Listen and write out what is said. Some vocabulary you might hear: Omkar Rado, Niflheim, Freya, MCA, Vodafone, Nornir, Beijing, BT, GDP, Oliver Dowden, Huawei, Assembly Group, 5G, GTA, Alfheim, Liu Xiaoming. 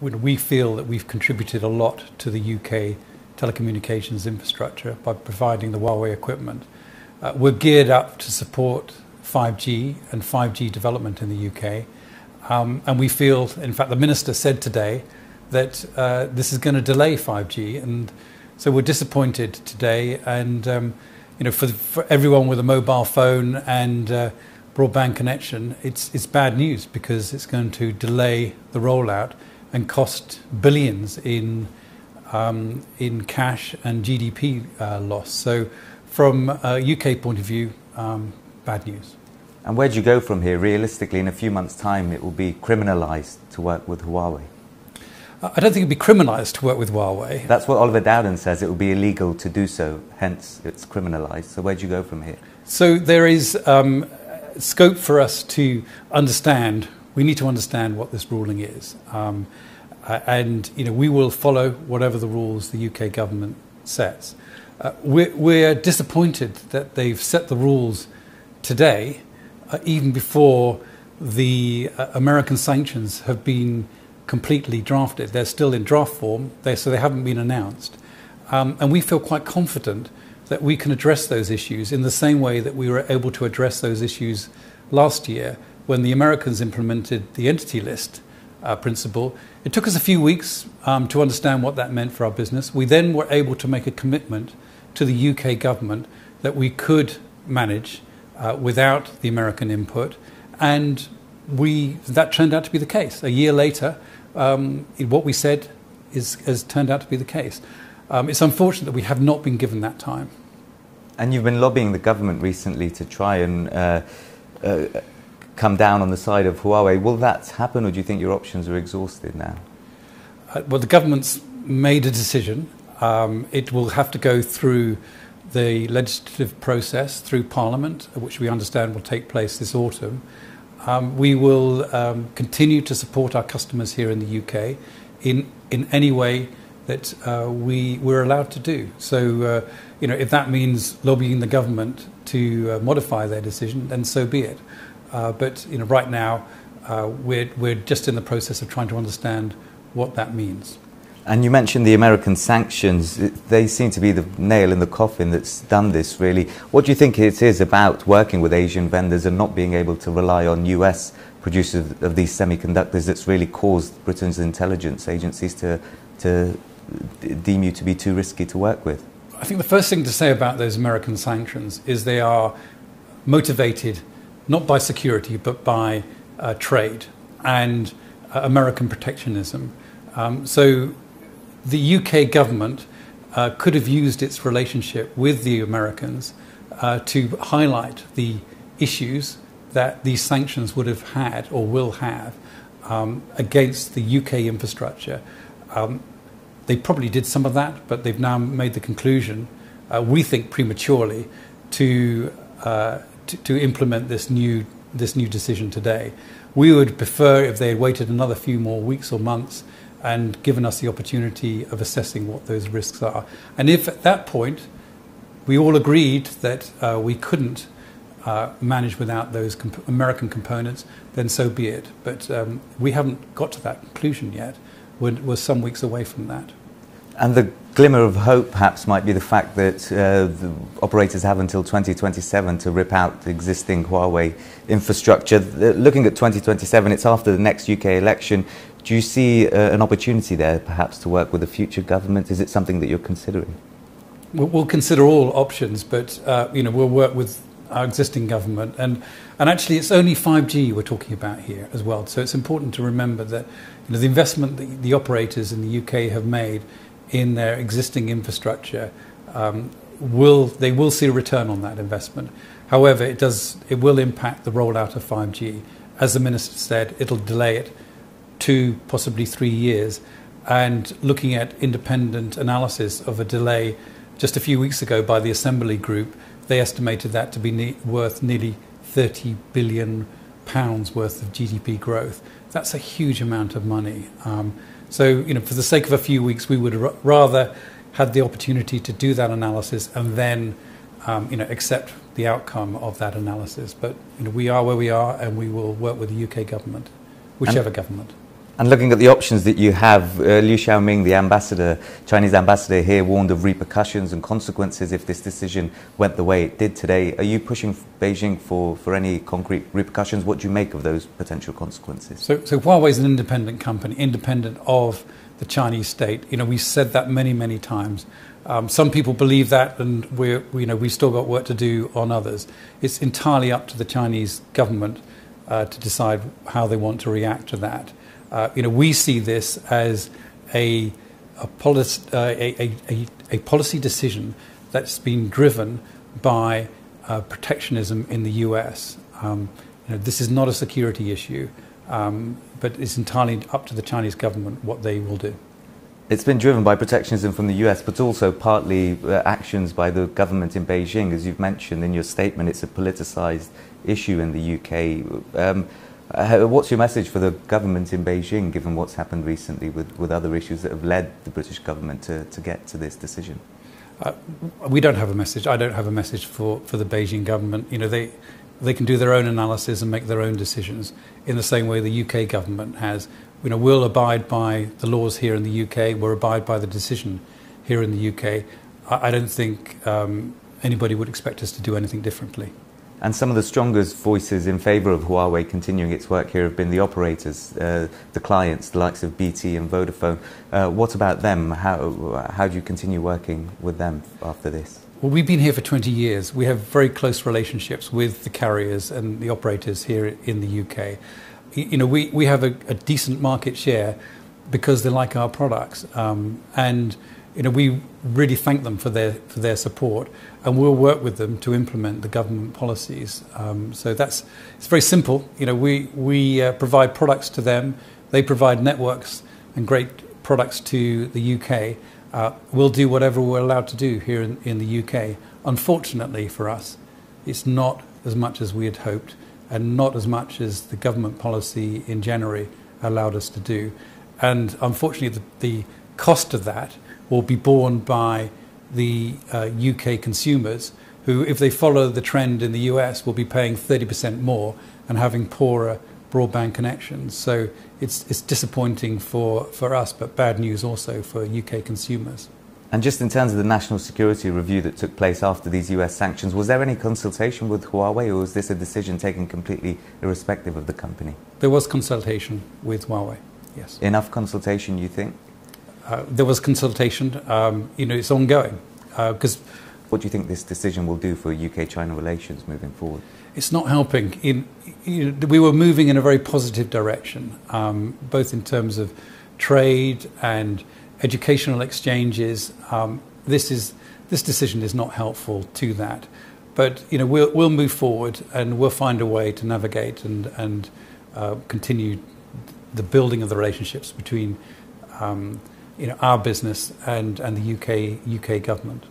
we feel that we've contributed a lot to the UK telecommunications infrastructure by providing the Huawei equipment. We're geared up to support 5G and 5G development in the UK. And we feel, in fact, the Minister said today that this is going to delay 5G. And so we're disappointed today. And, you know, for everyone with a mobile phone and broadband connection, it's bad news because it's going to delay the rollout and cost billions in cash and GDP loss. So from a UK point of view, bad news. And where do you go from here? Realistically, in a few months' time, it will be criminalised to work with Huawei. I don't think it would be criminalised to work with Huawei. That's what Oliver Dowden says. It would be illegal to do so, hence it's criminalised. So where do you go from here? So there is scope for us to understand. We need to understand what this ruling is. And, you know, we will follow whatever the rules the UK government sets. We're disappointed that they've set the rules today, even before the American sanctions have been completely drafted. They're still in draft form, so they haven't been announced. And we feel quite confident that we can address those issues in the same way that we were able to address those issues last year when the Americans implemented the entity list principle. It took us a few weeks to understand what that meant for our business. We then were able to make a commitment to the UK government that we could manage without the American input, and that turned out to be the case. A year later, what we said has turned out to be the case. It's unfortunate that we have not been given that time. And you've been lobbying the government recently to try and come down on the side of Huawei. Will that happen, or do you think your options are exhausted now? Well, the government's made a decision. It will have to go through the legislative process, through Parliament, which we understand will take place this autumn. We will continue to support our customers here in the UK in any way that we're allowed to do. So, you know, if that means lobbying the government to modify their decision, then so be it. But, you know, right now we're just in the process of trying to understand what that means. And you mentioned the American sanctions. They seem to be the nail in the coffin that's done this, really. What do you think it is about working with Asian vendors and not being able to rely on US producers of these semiconductors that's really caused Britain's intelligence agencies to deem you to be too risky to work with? I think the first thing to say about those American sanctions is they are motivated not by security but by trade and American protectionism. So the UK government could have used its relationship with the Americans to highlight the issues that these sanctions would have had or will have against the UK infrastructure. They probably did some of that, but they've now made the conclusion, we think prematurely, to implement this new decision today. We would prefer if they had waited another few more weeks or months and given us the opportunity of assessing what those risks are. And if at that point we all agreed that we couldn't manage without those American components, then so be it. But we haven't got to that conclusion yet. We're some weeks away from that. And the glimmer of hope perhaps might be the fact that the operators have until 2027 to rip out the existing Huawei infrastructure. Looking at 2027, it's after the next UK election. Do you see an opportunity there, perhaps, to work with a future government? Is it something that you're considering? We'll consider all options, but you know, we'll work with our existing government. And actually, it's only 5G we're talking about here as well. So it's important to remember that, you know, the investment that the operators in the UK have made in their existing infrastructure, they will see a return on that investment. However, it will impact the rollout of 5G. As the Minister said, it'll delay it 2, possibly 3 years, and looking at independent analysis of a delay just a few weeks ago by the Assembly Group, they estimated that to be worth nearly £30 billion worth of GDP growth. That's a huge amount of money. So, you know, for the sake of a few weeks, we would rather have the opportunity to do that analysis and then, you know, accept the outcome of that analysis. But, you know, we are where we are, and we will work with the UK government, whichever government. And looking at the options that you have, Liu Xiaoming, the ambassador, Chinese ambassador here, warned of repercussions and consequences if this decision went the way it did today. Are you pushing Beijing for any concrete repercussions? What do you make of those potential consequences? So Huawei is an independent company, independent of the Chinese state. You know, we said that many, many times. Some people believe that, and we've still got work to do on others. It's entirely up to the Chinese government to decide how they want to react to that. We see this as a policy decision that's been driven by protectionism in the US. This is not a security issue, but it's entirely up to the Chinese government what they will do. It's been driven by protectionism from the US, but also partly actions by the government in Beijing. As you've mentioned in your statement, it's a politicized issue in the UK. What's your message for the government in Beijing, given what's happened recently with other issues that have led the British government to get to this decision? We don't have a message. I don't have a message for the Beijing government. They can do their own analysis and make their own decisions in the same way the UK government has. We'll abide by the laws here in the UK. We'll abide by the decision here in the UK. I don't think anybody would expect us to do anything differently. And some of the strongest voices in favour of Huawei continuing its work here have been the operators, the clients, the likes of BT and Vodafone. What about them? How do you continue working with them after this? Well, we've been here for 20 years. We have very close relationships with the carriers and the operators here in the UK. We have a decent market share because they like our products, and we really thank them for their support, and we'll work with them to implement the government policies. So it's very simple. We provide products to them, they provide networks and great products to the UK. We'll do whatever we're allowed to do here in the UK. Unfortunately for us, it's not as much as we had hoped, and not as much as the government policy in January allowed us to do. And unfortunately, the cost of that will be borne by the UK consumers, who, if they follow the trend in the US, will be paying 30% more and having poorer broadband connections. So it's disappointing for us, but bad news also for UK consumers. And just in terms of the national security review that took place after these US sanctions, was there any consultation with Huawei, or was this a decision taken completely irrespective of the company? There was consultation with Huawei, yes. Enough consultation, you think? There was consultation. It's ongoing. What do you think this decision will do for UK-China relations moving forward? It's not helping. We were moving in a very positive direction, both in terms of trade and educational exchanges. This decision is not helpful to that, but we'll move forward, and we'll find a way to navigate and continue the building of the relationships between our business and the UK government.